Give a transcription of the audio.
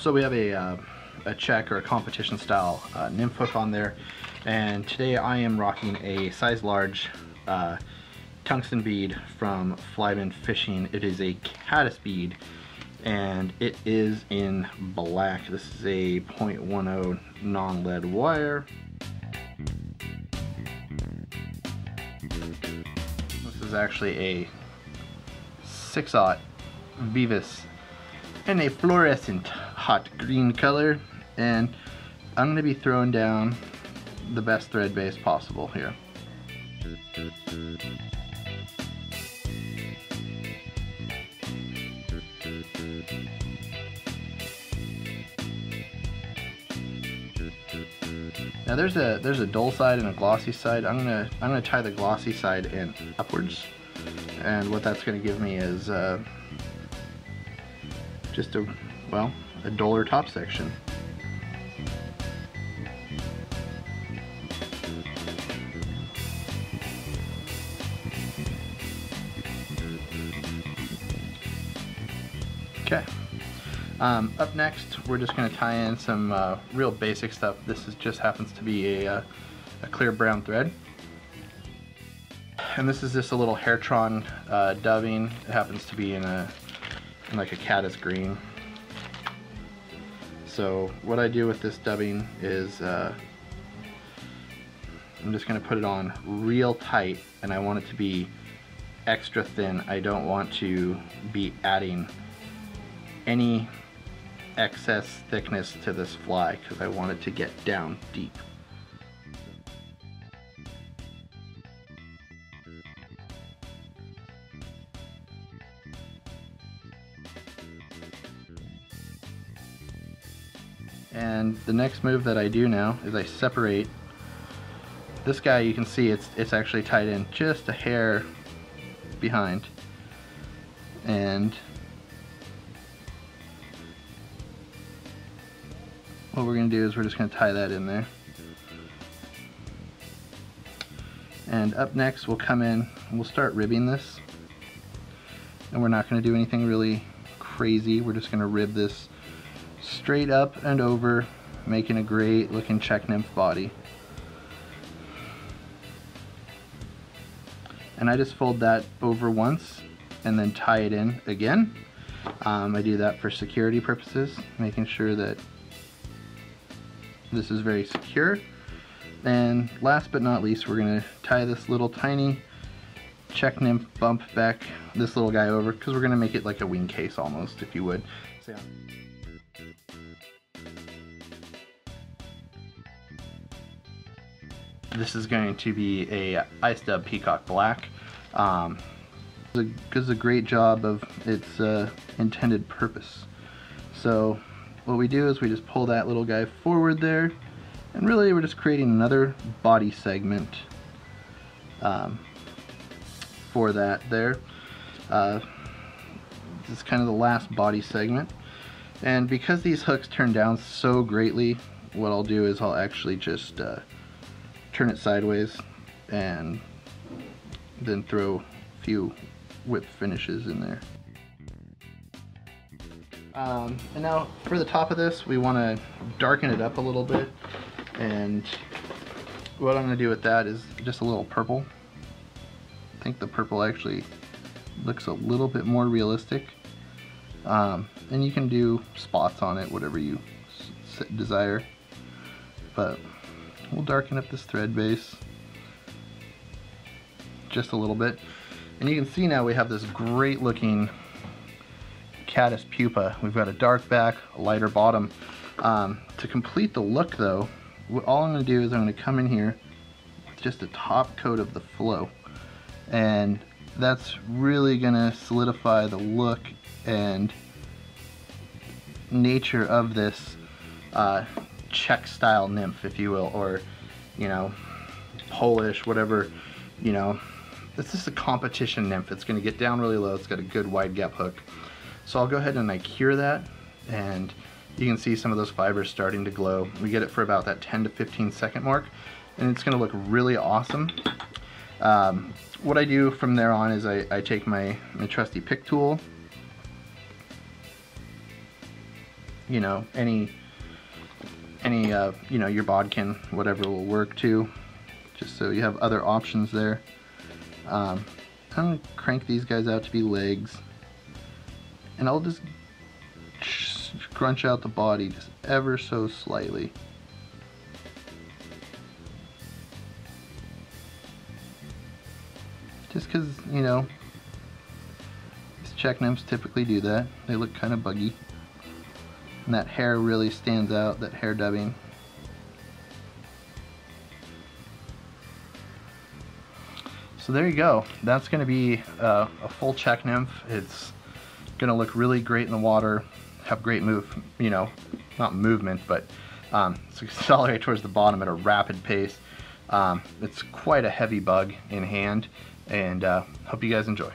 So we have a Czech or a competition style nymph hook on there, and today I am rocking a size large tungsten bead from Flymen Fishing. It is a caddis bead and it is in black. This is a 0.10 non-lead wire. This is actually a 6/0 Beavis in a fluorescent hot green color, and I'm going to be throwing down the best thread base possible here. Now there's a dull side and a glossy side. I'm gonna tie the glossy side in upwards, and what that's gonna give me is just a duller top section. Okay. Up next, we're just going to tie in some real basic stuff. This just happens to be a clear brown thread, and this is just a little Hairtron dubbing. It happens to be in like a caddis green. So what I do with this dubbing is I'm just going to put it on real tight, and I want it to be extra thin. I don't want to be adding any excess thickness to this fly because I want it to get down deep. And the next move that I do now is I separate this guy. You can see it's actually tied in just a hair behind, and what we're going to do is we're just going to tie that in there. And up next we'll come in and we'll start ribbing this. And we're not going to do anything really crazy. We're just going to rib this straight up and over, making a great looking Czech nymph body. And I just fold that over once and then tie it in again. I do that for security purposes, making sure that this is very secure. And last but not least, we're going to tie this little tiny Czech nymph bump back, this little guy over, because we're going to make it like a wing case almost, if you would. So, yeah. This is going to be a Ice Dub Peacock Black. It does a great job of its intended purpose. So what we do is we just pull that little guy forward there, and really we're just creating another body segment for that there. This is kind of the last body segment, and because these hooks turn down so greatly, what I'll do is I'll actually just turn it sideways and then throw a few whip finishes in there. And now for the top of this, we want to darken it up a little bit, and what I'm going to do with that is just a little purple. I think the purple actually looks a little bit more realistic, and you can do spots on it, whatever you desire, but we'll darken up this thread base just a little bit, and you can see now we have this great looking caddis pupa. We've got a dark back, a lighter bottom. To complete the look though, all I'm going to do is I'm going to come in here with just a top coat of the flow, and that's really going to solidify the look and nature of this Czech style nymph, if you will, or Polish, whatever. This is a competition nymph. It's going to get down really low. It's got a good wide gap hook. So I'll go ahead and I cure that, and you can see some of those fibers starting to glow. We get it for about that 10 to 15 second mark, and it's going to look really awesome. What I do from there on is I take my trusty pick tool, you know, any you know, your bodkin, whatever will work too, just so you have other options there. I'm gonna crank these guys out to be legs, and I'll just crunch out the body just ever so slightly. Just because, you know, these Czech nymphs typically do that. They look kind of buggy. And that hair really stands out, that hair dubbing. So there you go. That's going to be a full Czech nymph. It's going to look really great in the water, have great move, you know, not movement, but it's accelerate towards the bottom at a rapid pace. It's quite a heavy bug in hand, and hope you guys enjoy.